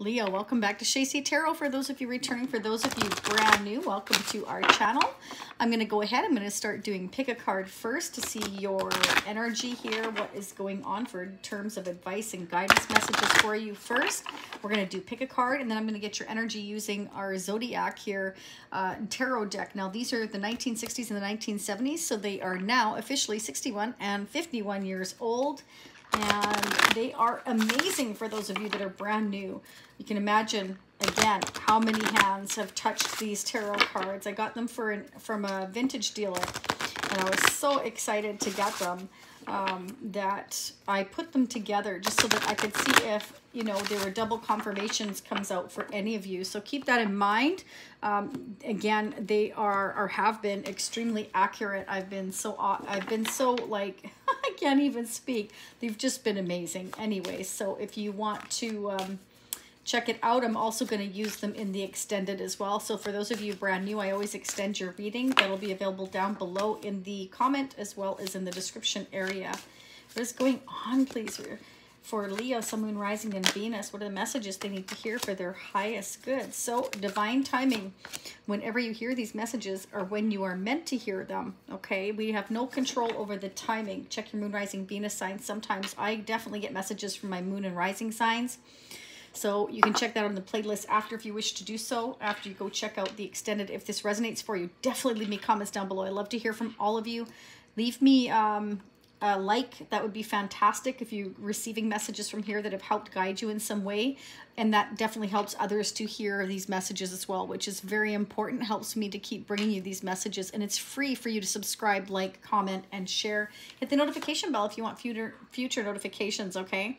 Leo, welcome back to Shasie Tarot. For those of you returning, for those of you brand new, welcome to our channel. I'm going to go ahead. I'm going to start doing pick a card first to see your energy here. What is going on for terms of advice and guidance messages for you first. We're going to do pick a card, and then I'm going to get your energy using our Zodiac here tarot deck. Now, these are the 1960s and the 1970s, so they are now officially 61 and 51 years old. And they are amazing for those of you that are brand new. You can imagine, again, how many hands have touched these tarot cards. I got them from a vintage dealer, and I was so excited to get them that I put them together just so that I could see if, you know, there were double confirmations comes out for any of you. So keep that in mind. Again, they are or have been extremely accurate. I've been so like... I can't even speak. They've just been amazing anyway. So if you want to check it out, I'm also going to use them in the extended as well. So for those of you brand new, I always extend your reading. That'll be available down below in the comment as well as in the description area. What is going on, please? For Leo, Sun, Moon, Rising, and Venus, what are the messages they need to hear for their highest good? So, divine timing. Whenever you hear these messages or when you are meant to hear them, okay? We have no control over the timing. Check your Moon, Rising, Venus signs. Sometimes I definitely get messages from my Moon and Rising signs. So you can check that on the playlist after if you wish to do so, after you go check out the extended. If this resonates for you, definitely leave me comments down below. I love to hear from all of you. Leave me... like, that would be fantastic if you're receiving messages from here that have helped guide you in some way, and that definitely helps others to hear these messages as well, which is very important. Helps me to keep bringing you these messages, and it's free for you to subscribe, like, comment, and share. Hit the notification bell if you want future notifications, okay?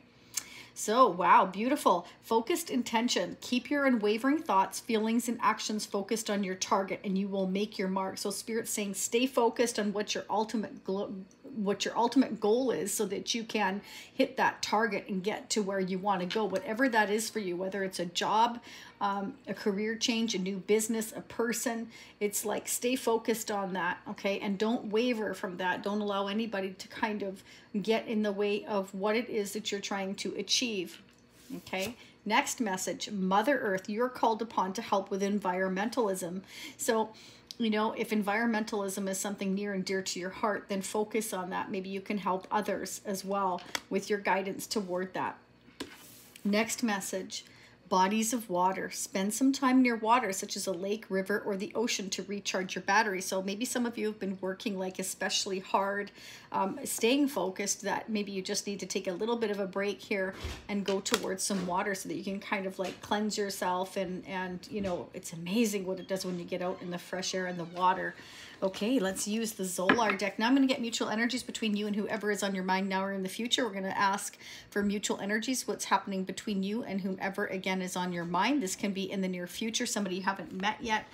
So, wow, beautiful. Focused intention. Keep your unwavering thoughts, feelings, and actions focused on your target, and you will make your mark. So Spirit's saying stay focused on what your ultimate goal is so that you can hit that target and get to where you want to go, whatever that is for you, whether it's a job, a career change, a new business, a person. It's like stay focused on that, okay? And don't waver from that. Don't allow anybody to kind of get in the way of what it is that you're trying to achieve. Okay, next message, Mother Earth, you're called upon to help with environmentalism. So, you know, if environmentalism is something near and dear to your heart, then focus on that. Maybe you can help others as well with your guidance toward that. Next message, bodies of water. Spend some time near water, such as a lake, river, or the ocean to recharge your battery. So maybe some of you have been working like especially hard, staying focused, that maybe you just need to take a little bit of a break here and go towards some water so that you can kind of like cleanse yourself. And you know, it's amazing what it does when you get out in the fresh air and the water. Okay, let's use the Zolar deck. Now I'm going to get mutual energies between you and whoever is on your mind now or in the future. We're going to ask for mutual energies, what's happening between you and whomever, again, is on your mind. This can be in the near future, somebody you haven't met yet,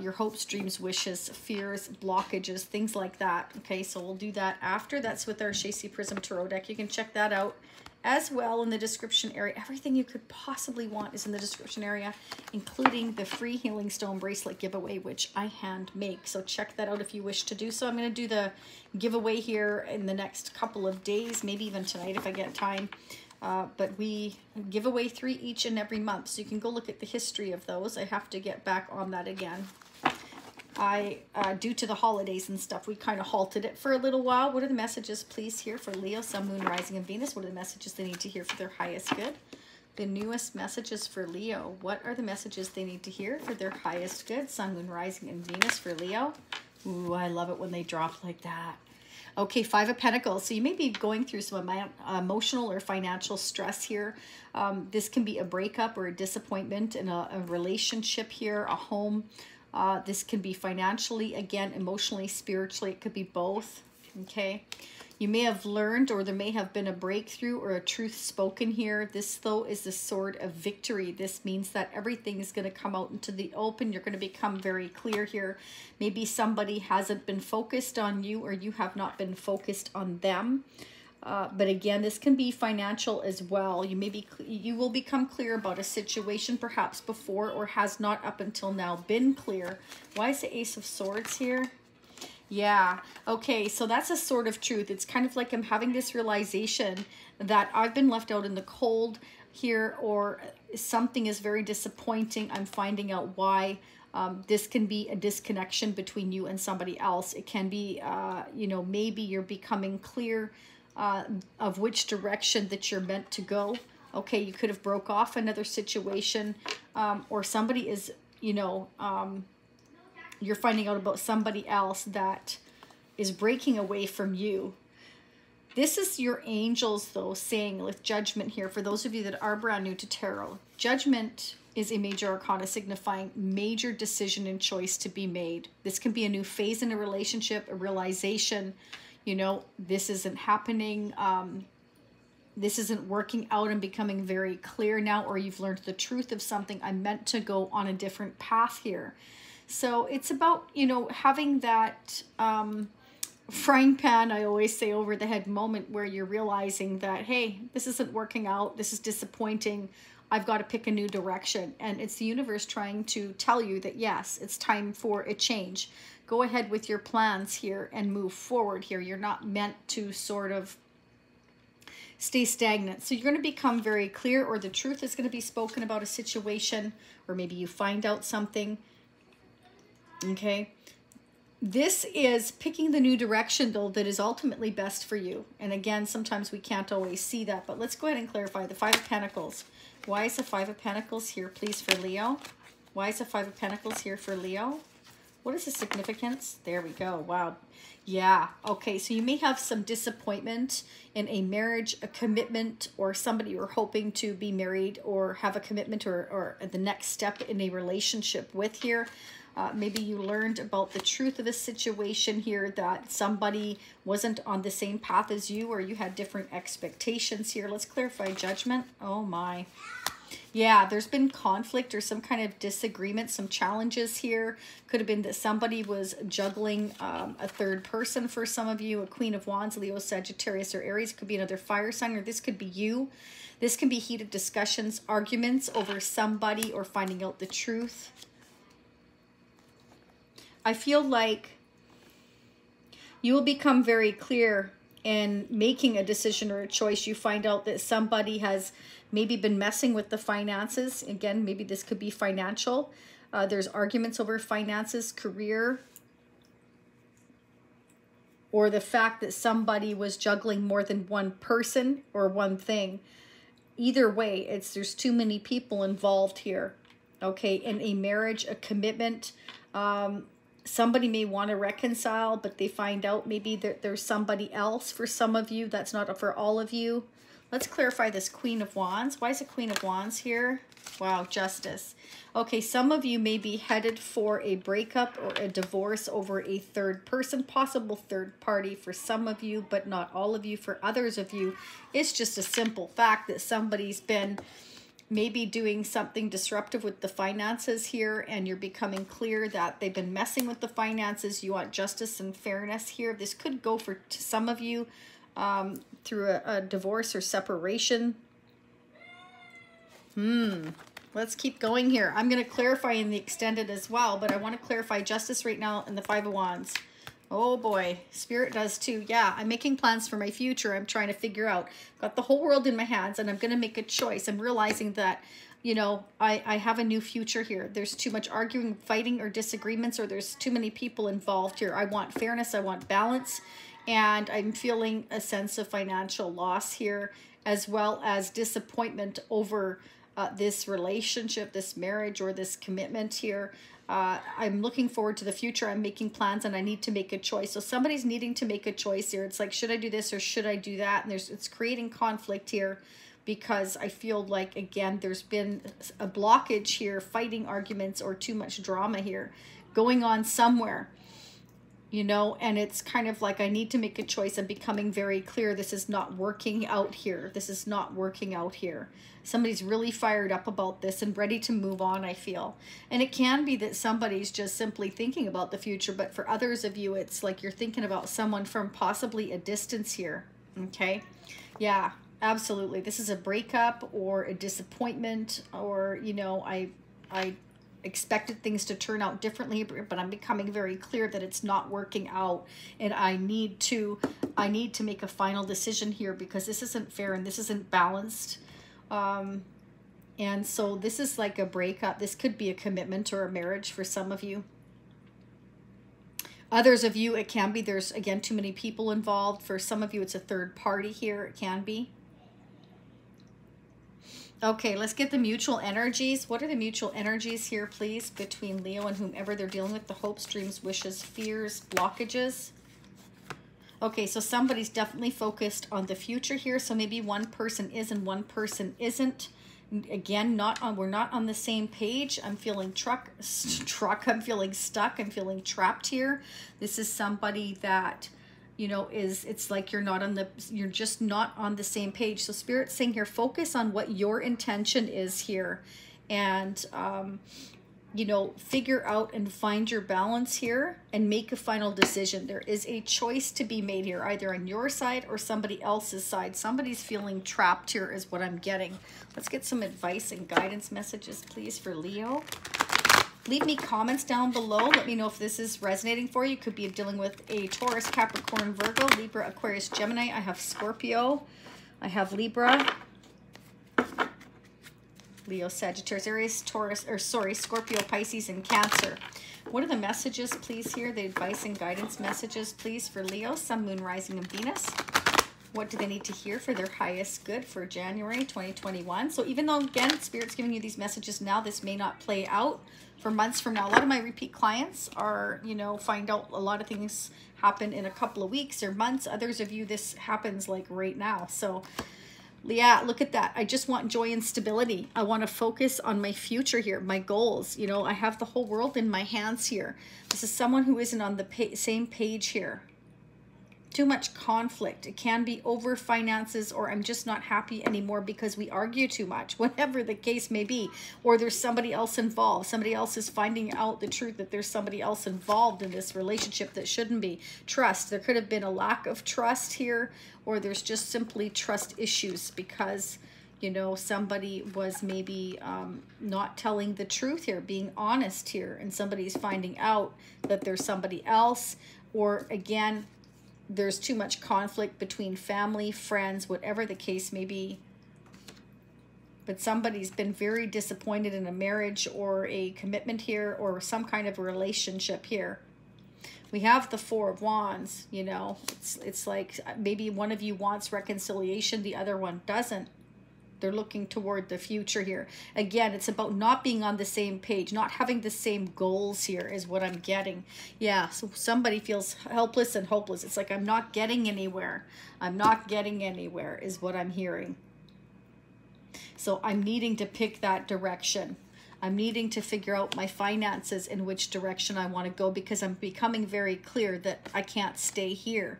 your hopes, dreams, wishes, fears, blockages, things like that. Okay, so we'll do that after. That's with our Shasie Prism Tarot deck. You can check that out as well in the description area. Everything you could possibly want is in the description area, including the free Healing Stone bracelet giveaway, which I hand make. So check that out if you wish to do so. I'm going to do the giveaway here in the next couple of days, maybe even tonight if I get time. But we give away 3 each and every month. So you can go look at the history of those. I have to get back on that again. Due to the holidays and stuff, we kind of halted it for a little while. What are the messages, please, here for Leo, Sun, Moon, Rising, and Venus? What are the messages they need to hear for their highest good? The newest messages for Leo. What are the messages they need to hear for their highest good? Sun, Moon, Rising, and Venus for Leo. Ooh, I love it when they drop like that. Okay, 5 of Pentacles. So you may be going through some emotional or financial stress here. This can be a breakup or a disappointment in a relationship here, a home. This can be financially, again, emotionally, spiritually. It could be both, okay? You may have learned, or there may have been a breakthrough or a truth spoken here. This, though, is the Sword of Victory. This means that everything is going to come out into the open. You're going to become very clear here. Maybe somebody hasn't been focused on you, or you have not been focused on them. But again, this can be financial as well. You will become clear about a situation perhaps before or has not up until now been clear. Why is the Ace of Swords here? Yeah, okay, so that's a sword of truth. It's kind of like I'm having this realization that I've been left out in the cold here, or something is very disappointing. I'm finding out why. This can be a disconnection between you and somebody else. It can be, you know, maybe you're becoming clear of which direction that you're meant to go. Okay, you could have broke off another situation, or somebody is, you know, you're finding out about somebody else that is breaking away from you. This is your angels, though, saying with judgment here, for those of you that are brand new to tarot, judgment is a major arcana signifying major decision and choice to be made. This can be a new phase in a relationship, a realization, you know, this isn't happening, this isn't working out, and becoming very clear now, or you've learned the truth of something. I'm meant to go on a different path here. So it's about, you know, having that frying pan, I always say, over the head moment where you're realizing that, hey, this isn't working out, this is disappointing, I've got to pick a new direction. And it's the universe trying to tell you that, yes, it's time for a change. Go ahead with your plans here and move forward here. You're not meant to sort of stay stagnant. So you're going to become very clear, or the truth is going to be spoken about a situation, or maybe you find out something. Okay. This is picking the new direction, though, that is ultimately best for you. And again, sometimes we can't always see that, but let's go ahead and clarify the Five of Pentacles. Why is the Five of Pentacles here, please, for Leo? Why is the Five of Pentacles here for Leo? What is the significance? There we go. Wow. Yeah. Okay, so you may have some disappointment in a marriage, a commitment, or somebody you're hoping to be married or have a commitment, or the next step in a relationship with here. Maybe you learned about the truth of a situation here, that somebody wasn't on the same path as you, or you had different expectations here. Let's clarify judgment. Oh my. Yeah, there's been conflict or some kind of disagreement, some challenges here. Could have been that somebody was juggling a third person for some of you, a Queen of Wands, Leo, Sagittarius, or Aries. Could be another fire sign, or this could be you. This can be heated discussions, arguments over somebody, or finding out the truth. I feel like you will become very clear in making a decision or a choice. You find out that somebody has maybe been messing with the finances. Again, maybe this could be financial. There's arguments over finances, career, or the fact that somebody was juggling more than one person or one thing. Either way, it's there's too many people involved here. Okay, in a marriage, a commitment, somebody may want to reconcile, but they find out maybe that there's somebody else for some of you. That's not for all of you. Let's clarify this Queen of Wands. Why is the Queen of Wands here? Wow, justice. Okay, some of you may be headed for a breakup or a divorce over a third person, possible third party for some of you, but not all of you. For others of you, it's just a simple fact that somebody's been maybe doing something disruptive with the finances here, and you're becoming clear that they've been messing with the finances. You want justice and fairness here. This could go for to some of you through a divorce or separation. Let's keep going here. I'm going to clarify in the extended as well, but I want to clarify justice right now in the Five of Wands. Oh boy, Spirit does too. Yeah, I'm making plans for my future. I'm trying to figure out. Got the whole world in my hands, and I'm going to make a choice. I'm realizing that, you know, I have a new future here. There's too much arguing, fighting, or disagreements, or there's too many people involved here. I want fairness. I want balance. And I'm feeling a sense of financial loss here, as well as disappointment over this relationship, this marriage, or this commitment here. I'm looking forward to the future. I'm making plans, and I need to make a choice. So somebody's needing to make a choice here. It's like, should I do this or should I do that? And it's creating conflict here, because I feel like, again, there's been a blockage here, fighting, arguments, or too much drama here going on somewhere, you know, and it's kind of like, I need to make a choice. I'm becoming very clear. This is not working out here. This is not working out here. Somebody's really fired up about this and ready to move on, I feel. And it can be that somebody's just simply thinking about the future, but for others of you, it's like you're thinking about someone from possibly a distance here, okay? Yeah, absolutely. This is a breakup or a disappointment, or, you know, I expected things to turn out differently, but I'm becoming very clear that it's not working out, and I need to make a final decision here, because this isn't fair and this isn't balanced. And so this is like a breakup. This could be a commitment or a marriage for some of you. Others of you, it can be, there's again too many people involved. For some of you, it's a third party here, it can be. Okay, let's get the mutual energies. What are the mutual energies here, please, between Leo and whomever they're dealing with? The hopes, dreams, wishes, fears, blockages. Okay, so somebody's definitely focused on the future here. So maybe one person is and one person isn't. Again, we're not on the same page. I'm feeling I'm feeling stuck. I'm feeling trapped here. This is somebody that, you know, it's like you're just not on the same page. So Spirit's saying here, focus on what your intention is here, and you know, figure out and find your balance here and make a final decision. There is a choice to be made here, either on your side or somebody else's side. Somebody's feeling trapped here is what I'm getting. Let's get some advice and guidance messages, please, for Leo. Leave me comments down below. Let me know if this is resonating for you. Could be dealing with a Taurus, Capricorn, Virgo, Libra, Aquarius, Gemini. I have Scorpio. I have Libra. Leo, Sagittarius, Aries, Taurus, or sorry, Scorpio, Pisces, and Cancer. What are the messages, please, here? The advice and guidance messages, please, for Leo, Sun, Moon, Rising, and Venus. What do they need to hear for their highest good for January 2021? So even though, again, Spirit's giving you these messages now, this may not play out for months from now. A lot of my repeat clients are, you know, find out a lot of things happen in a couple of weeks or months. Others of you, this happens like right now. So yeah, look at that. I just want joy and stability. I want to focus on my future here, my goals. You know, I have the whole world in my hands here. This is someone who isn't on the same page here. Too much conflict. It can be over finances, or I'm just not happy anymore because we argue too much, whatever the case may be. Or there's somebody else involved. Somebody else is finding out the truth that there's somebody else involved in this relationship that shouldn't be. Trust. There could have been a lack of trust here, or there's just simply trust issues because, you know, somebody was maybe not telling the truth here, being honest here, and somebody's finding out that there's somebody else. Or again, there's too much conflict between family, friends, whatever the case may be. But somebody's been very disappointed in a marriage or a commitment here, or some kind of relationship here. We have the Four of Wands, you know. It's like maybe one of you wants reconciliation, the other one doesn't. They're looking toward the future here. Again, it's about not being on the same page, not having the same goals here is what I'm getting. Yeah, so somebody feels helpless and hopeless. It's like, I'm not getting anywhere. I'm not getting anywhere is what I'm hearing. So I'm needing to pick that direction. I'm needing to figure out my finances in which direction I want to go, because I'm becoming very clear that I can't stay here.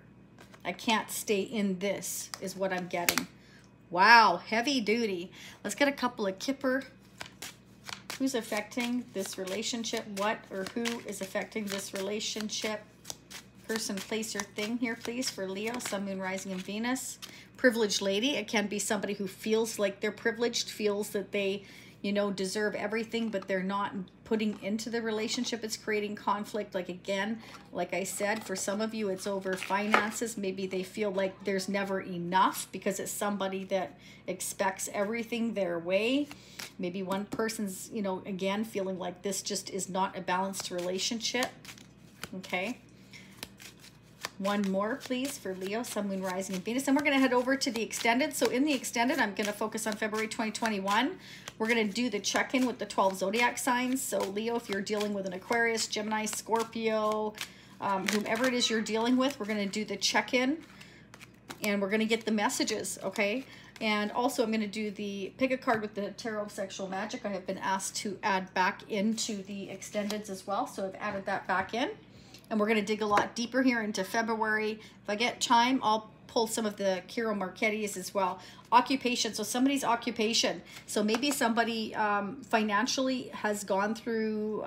I can't stay in this is what I'm getting. Wow, heavy duty. Let's get a couple of Kipper. Who's affecting this relationship? What or who is affecting this relationship? Person, place, or thing here, please, for Leo, Sun, Moon, Rising, and Venus. Privileged lady. It can be somebody who feels like they're privileged, feels that they, you know, deserve everything, but they're not putting into the relationship. It's creating conflict. Like, again, like I said, for some of you, it's over finances. Maybe they feel like there's never enough because it's somebody that expects everything their way. Maybe one person's, you know, again, feeling like this just is not a balanced relationship. Okay. One more, please, for Leo, Sun, Moon, Rising, and Venus. And we're going to head over to the extended. So in the extended, I'm going to focus on February 2021. We're going to do the check-in with the 12 zodiac signs. So Leo, if you're dealing with an Aquarius, Gemini, Scorpio, whomever it is you're dealing with, we're going to do the check-in. And we're going to get the messages, okay? And also, I'm going to do the pick a card with the Tarot of Sexual Magic. I have been asked to add back into the extendeds as well. So I've added that back in. And we're going to dig a lot deeper here into February. If I get time, I'll pull some of the Kiro Marquettes as well. Occupation. So somebody's occupation. So maybe somebody financially has gone through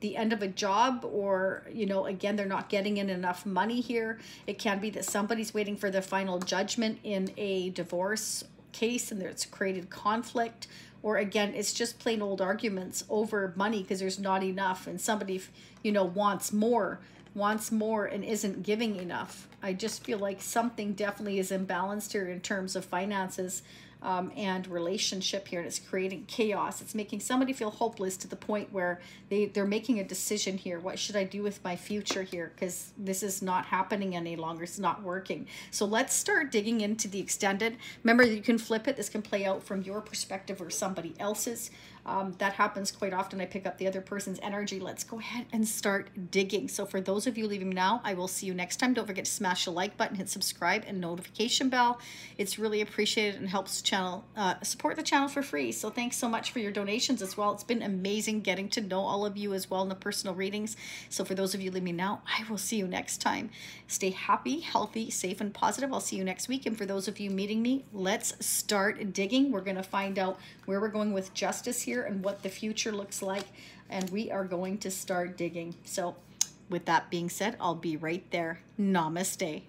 the end of a job, or, you know, again, they're not getting in enough money here. It can be that somebody's waiting for the final judgment in a divorce case, and it's created conflict. Or again, it's just plain old arguments over money because there's not enough, and somebody, you know, wants more and isn't giving enough. I just feel like something definitely is imbalanced here in terms of finances. and relationship here, and it's creating chaos. It's making somebody feel hopeless to the point where they're making a decision here. What should I do with my future here? Because this is not happening any longer. It's not working. So let's start digging into the extended. Remember, you can flip it. This can play out from your perspective or somebody else's. That happens quite often. I pick up the other person's energy. Let's go ahead and start digging. So for those of you leaving now, I will see you next time. Don't forget to smash the like button, hit subscribe and notification bell. It's really appreciated and helps channel support the channel for free. So thanks so much for your donations as well. It's been amazing getting to know all of you as well in the personal readings. So for those of you leaving now, I will see you next time. Stay happy, healthy, safe and positive. I'll see you next week. And for those of you meeting me, let's start digging. We're going to find out where we're going with justice here and what the future looks like, and we are going to start digging. So with that being said, I'll be right there. Namaste.